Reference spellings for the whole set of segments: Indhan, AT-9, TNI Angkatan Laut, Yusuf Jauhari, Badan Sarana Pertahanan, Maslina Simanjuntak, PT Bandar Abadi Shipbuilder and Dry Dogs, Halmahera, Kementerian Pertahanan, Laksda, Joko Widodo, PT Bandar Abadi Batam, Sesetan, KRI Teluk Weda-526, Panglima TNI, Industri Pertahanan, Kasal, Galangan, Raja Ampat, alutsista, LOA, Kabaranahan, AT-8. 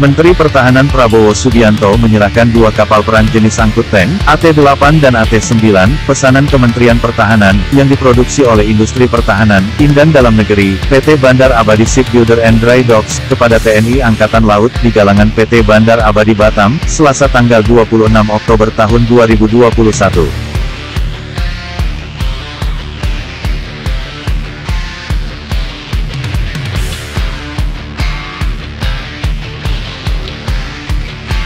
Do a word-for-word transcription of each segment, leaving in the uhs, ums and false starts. Menteri Pertahanan Prabowo Subianto menyerahkan dua kapal perang jenis angkut tank, A T delapan dan A T sembilan, pesanan Kementerian Pertahanan, yang diproduksi oleh Industri Pertahanan, Indan Dalam Negeri, P T Bandar Abadi Shipbuilder and Dry Dogs, kepada T N I Angkatan Laut di galangan P T Bandar Abadi Batam, Selasa tanggal dua puluh enam Oktober tahun dua ribu dua puluh satu.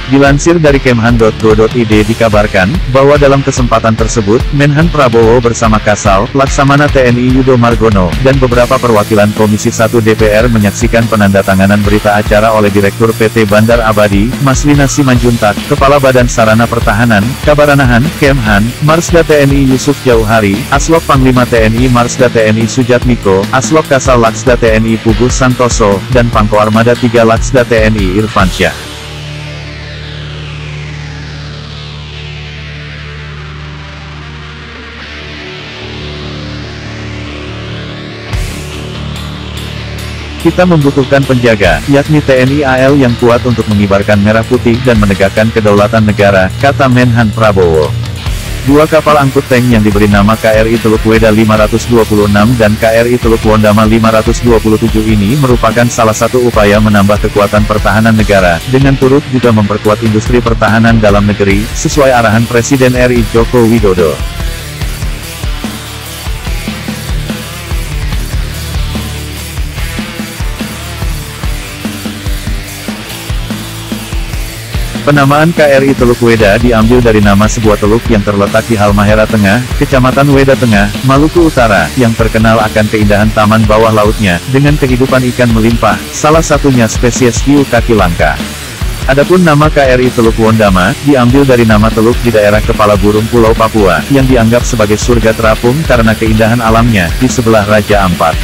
Dilansir dari Kemhan titik go titik i d dikabarkan, bahwa dalam kesempatan tersebut, Menhan Prabowo bersama Kasal, Laksamana T N I Yudo Margono, dan beberapa perwakilan Komisi satu D P R menyaksikan penandatanganan berita acara oleh Direktur P T Bandar Abadi, Maslina Simanjuntak, Kepala Badan Sarana Pertahanan, Kabaranahan, Kemhan, Marsda T N I Yusuf Jauhari, Aslog Panglima T N I Marsda T N I Sujatmiko, Aslog Kasal Laksda T N I Puguh Santoso, dan Pangko Armada tiga Laksda T N I Irfansyah. Kita membutuhkan penjaga, yakni T N I A L yang kuat untuk mengibarkan merah putih dan menegakkan kedaulatan negara, kata Menhan Prabowo. Dua kapal angkut tank yang diberi nama K R I Teluk Weda lima dua enam dan K R I Teluk Wondama lima dua tujuh ini merupakan salah satu upaya menambah kekuatan pertahanan negara, dengan turut juga memperkuat industri pertahanan dalam negeri, sesuai arahan Presiden R I Joko Widodo. Penamaan K R I Teluk Weda diambil dari nama sebuah teluk yang terletak di Halmahera Tengah, Kecamatan Weda Tengah, Maluku Utara, yang terkenal akan keindahan taman bawah lautnya, dengan kehidupan ikan melimpah, salah satunya spesies hiu kaki langka. Adapun nama K R I Teluk Wondama, diambil dari nama teluk di daerah Kepala Burung Pulau Papua, yang dianggap sebagai surga terapung karena keindahan alamnya, di sebelah Raja Ampat.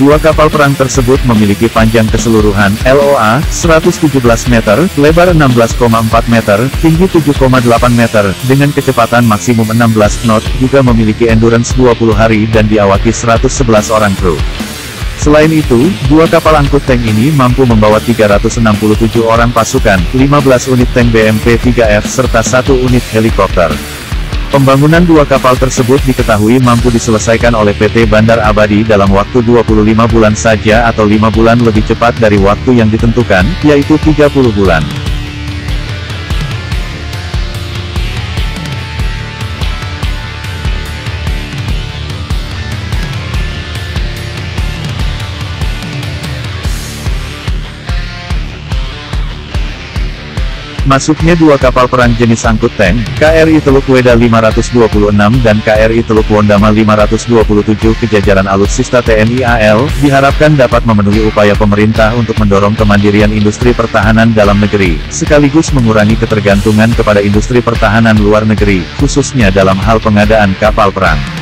Dua kapal perang tersebut memiliki panjang keseluruhan, L O A, seratus tujuh belas meter, lebar enam belas koma empat meter, tinggi tujuh koma delapan meter, dengan kecepatan maksimum enam belas knot, juga memiliki endurance dua puluh hari dan diawaki seratus sebelas orang kru. Selain itu, dua kapal angkut tank ini mampu membawa tiga ratus enam puluh tujuh orang pasukan, lima belas unit tank B M P tiga F serta satu unit helikopter. Pembangunan dua kapal tersebut diketahui mampu diselesaikan oleh P T Bandar Abadi dalam waktu dua puluh lima bulan saja atau lima bulan lebih cepat dari waktu yang ditentukan, yaitu tiga puluh bulan. Masuknya dua kapal perang jenis angkut tank, K R I Teluk Weda lima dua enam dan K R I Teluk Wondama lima dua tujuh ke jajaran alutsista T N I A L, diharapkan dapat memenuhi upaya pemerintah untuk mendorong kemandirian industri pertahanan dalam negeri, sekaligus mengurangi ketergantungan kepada industri pertahanan luar negeri, khususnya dalam hal pengadaan kapal perang.